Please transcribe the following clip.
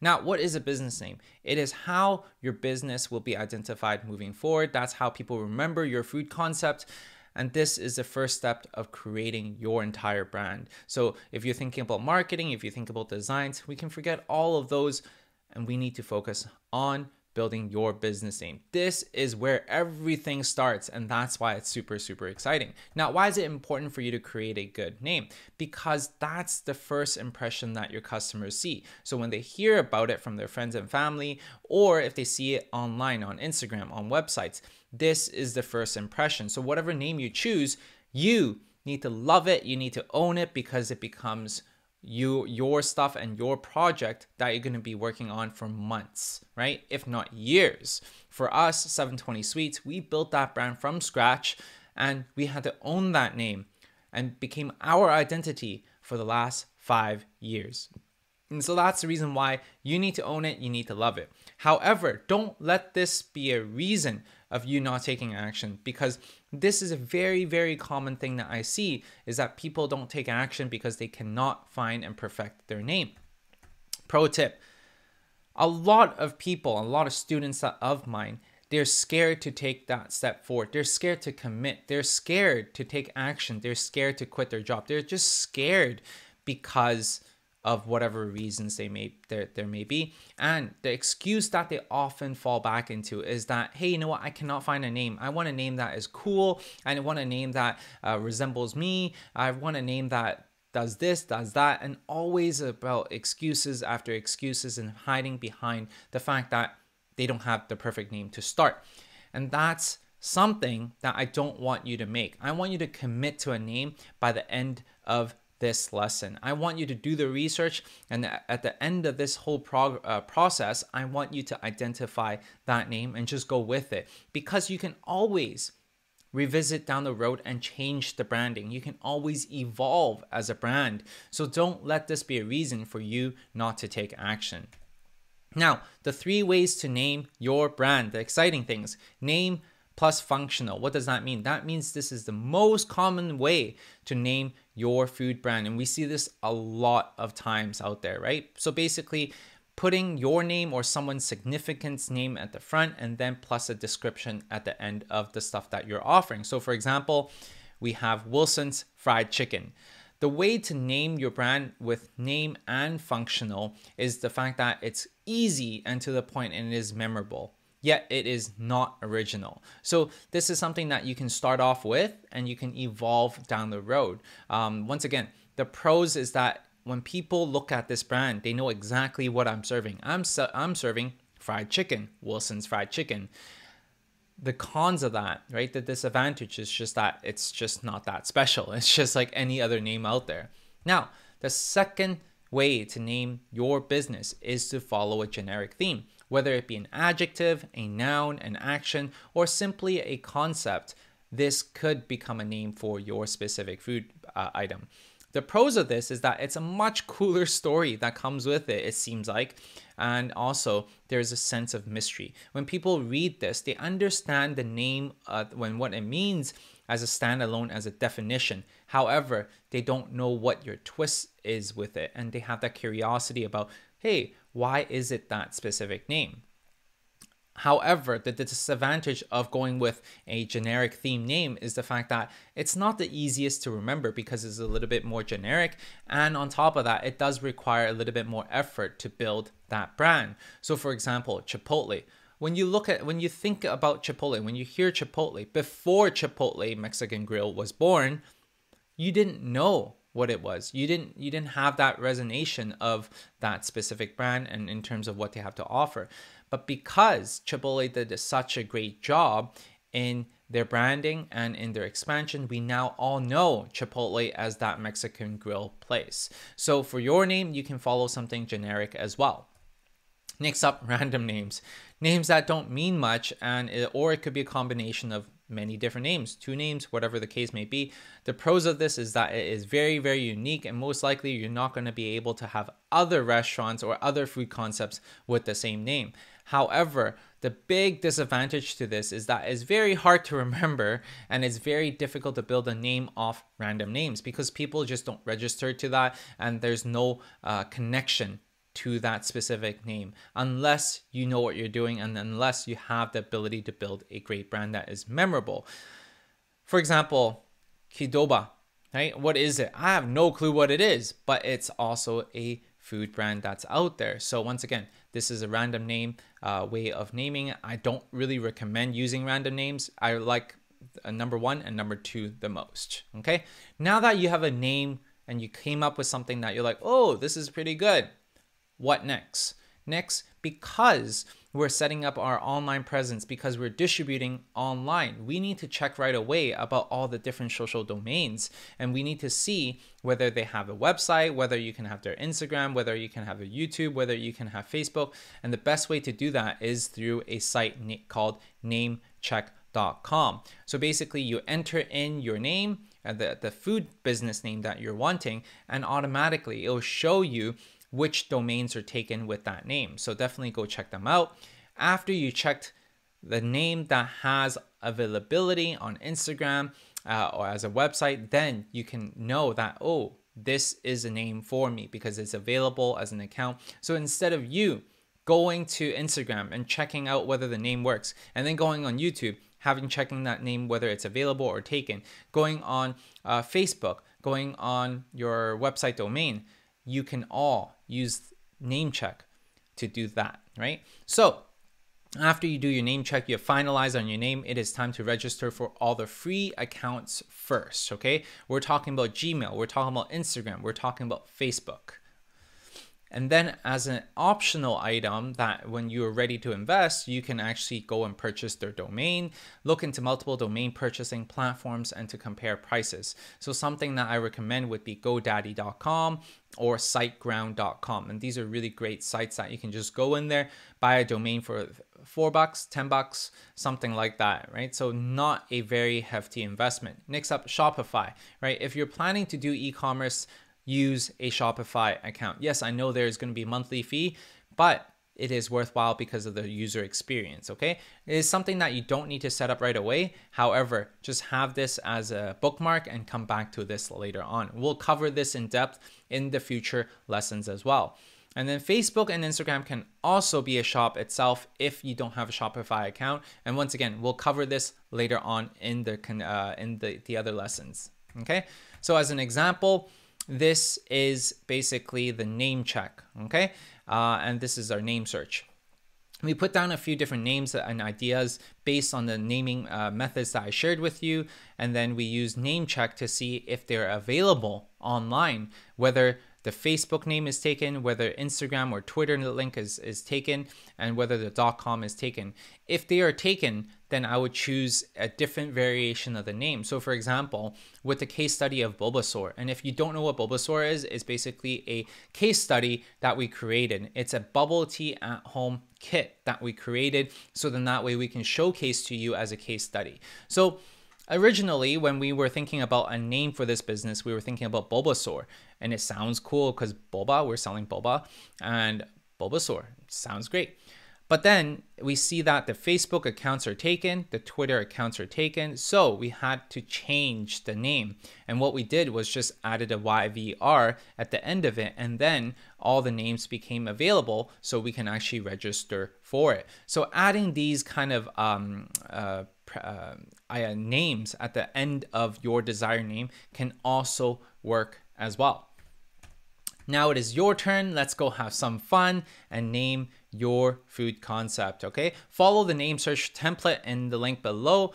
Now, what is a business name? It is how your business will be identified moving forward. That's how people remember your food concept. And this is the first step of creating your entire brand. So if you're thinking about marketing, if you think about designs, we can forget all of those and we need to focus on building your business name. This is where everything starts, and that's why it's super, super exciting. Now, why is it important for you to create a good name? Because that's the first impression that your customers see. So when they hear about it from their friends and family, or if they see it online, on Instagram, on websites, this is the first impression. So whatever name you choose, you need to love it, you need to own it, because it becomes your stuff and your project that you're going to be working on for months, right? If not years. For us, 720 Suites, we built that brand from scratch and we had to own that name and became our identity for the last 5 years. And so that's the reason why you need to own it, you need to love it. However, don't let this be a reason of you not taking action, because this is a very, very common thing that I see, is that people don't take action because they cannot find and perfect their name. Pro tip, a lot of people, a lot of students of mine, they're scared to take that step forward. They're scared to commit. They're scared to take action. They're scared to quit their job. They're just scared because of whatever reasons they there may be. And the excuse that they often fall back into is that, hey, you know what? I cannot find a name. I want a name that is cool. I want a name that resembles me. I want a name that does this, does that, and always about excuses after excuses and hiding behind the fact that they don't have the perfect name to start. And that's something that I don't want you to make. I want you to commit to a name by the end of this lesson. I want you to do the research, and at the end of this whole process, I want you to identify that name and just go with it, because you can always revisit down the road and change the branding. You can always evolve as a brand. So don't let this be a reason for you not to take action. Now, the 3 ways to name your brand, the exciting things. Name plus functional. What does that mean? That means this is the most common way to name your food brand. And we see this a lot of times out there, right? So basically putting your name or someone's significant's name at the front and then plus a description at the end of the stuff that you're offering. So for example, we have Wilson's Fried Chicken. The way to name your brand with name and functional is the fact that it's easy and to the point and it is memorable. Yet it is not original. So this is something that you can start off with and you can evolve down the road. Once again, the pros is that when people look at this brand, they know exactly what I'm serving. I'm serving fried chicken, Wilson's Fried Chicken. The cons of that, right? The disadvantage is just that it's just not that special. It's just like any other name out there. Now, the second way to name your business is to follow a generic theme, whether it be an adjective, a noun, an action, or simply a concept. This could become a name for your specific food item. The pros of this is that it's a much cooler story that comes with it, it seems like, and also there's a sense of mystery. When people read this, they understand the name what it means as a standalone, as a definition. However, they don't know what your twist is with it, and they have that curiosity about, hey, why is it that specific name? However, the disadvantage of going with a generic theme name is the fact that it's not the easiest to remember because it's a little bit more generic. And on top of that, it does require a little bit more effort to build that brand. So for example, Chipotle. When you think about Chipotle, when you hear Chipotle, before Chipotle Mexican Grill was born, you didn't know what it was. You didn't have that resonation of that specific brand and in terms of what they have to offer. But because Chipotle did such a great job in their branding and in their expansion, we now all know Chipotle as that Mexican grill place. So for your name, you can follow something generic as well. Next up, random names. Names that don't mean much, or it could be a combination of many different names, 2 names, whatever the case may be. The pros of this is that it is very, very unique, and most likely you're not going to be able to have other restaurants or other food concepts with the same name. However, the big disadvantage to this is that it's very hard to remember, and it's very difficult to build a name off random names because people just don't register to that, and there's no connection to that specific name, unless you know what you're doing and unless you have the ability to build a great brand that is memorable. For example, Kidoba, right? What is it? I have no clue what it is, but it's also a food brand that's out there. So once again, this is a random name, way of naming. I don't really recommend using random names. I like number one and number two the most. Okay. Now that you have a name and you came up with something that you're like, oh, this is pretty good. What next? Next, because we're setting up our online presence, because we're distributing online, we need to check right away about all the different social domains, and we need to see whether they have a website, whether you can have their Instagram, whether you can have a YouTube, whether you can have Facebook. And the best way to do that is through a site called namecheck.com. So basically you enter in your name, the food business name that you're wanting, and automatically it will show you which domains are taken with that name. So definitely go check them out. After you checked the name that has availability on Instagram or as a website, then you can know that, oh, this is a name for me because it's available as an account. So instead of you going to Instagram and checking out whether the name works, and then going on YouTube, checking that name, whether it's available or taken, going on Facebook, going on your website domain, you can all use NameCheck to do that, right? So after you do your name check, you finalize on your name, it is time to register for all the free accounts first, okay? We're talking about Gmail, we're talking about Instagram, we're talking about Facebook. And then as an optional item that when you are ready to invest, you can actually go and purchase their domain, look into multiple domain purchasing platforms and to compare prices. So something that I recommend would be GoDaddy.com or SiteGround.com. And these are really great sites that you can just go in there, buy a domain for $4, $10, something like that, right? So not a very hefty investment. Next up, Shopify, right? If you're planning to do e-commerce, use a Shopify account. Yes, I know there's going to be a monthly fee, but it is worthwhile because of the user experience, okay? It is something that you don't need to set up right away. However, just have this as a bookmark and come back to this later on. We'll cover this in depth in the future lessons as well. And then Facebook and Instagram can also be a shop itself if you don't have a Shopify account. And once again, we'll cover this later on in the other lessons, okay? So as an example, this is basically the name check, okay? And this is our name search. We put down a few different names and ideas based on the naming methods that I shared with you. And then we use NameCheck to see if they're available online, whether the Facebook name is taken, whether Instagram or Twitter link is taken, and whether the .com is taken. If they are taken, then I would choose a different variation of the name. So for example, with the case study of Bulbasaur, and if you don't know what Bulbasaur is, it's basically a case study that we created. It's a bubble tea at home kit that we created. So then that way we can showcase to you as a case study. So originally, when we were thinking about a name for this business, we were thinking about Bulbasaur, and it sounds cool because boba, we're selling boba, and Bulbasaur sounds great. But then we see that the Facebook accounts are taken, the Twitter accounts are taken, so we had to change the name. And what we did was just added a YVR at the end of it, and then all the names became available so we can actually register for it. So adding these kind of names at the end of your desired name can also work as well. Now it is your turn. Let's go have some fun and name your food concept, okay? Follow the name search template in the link below.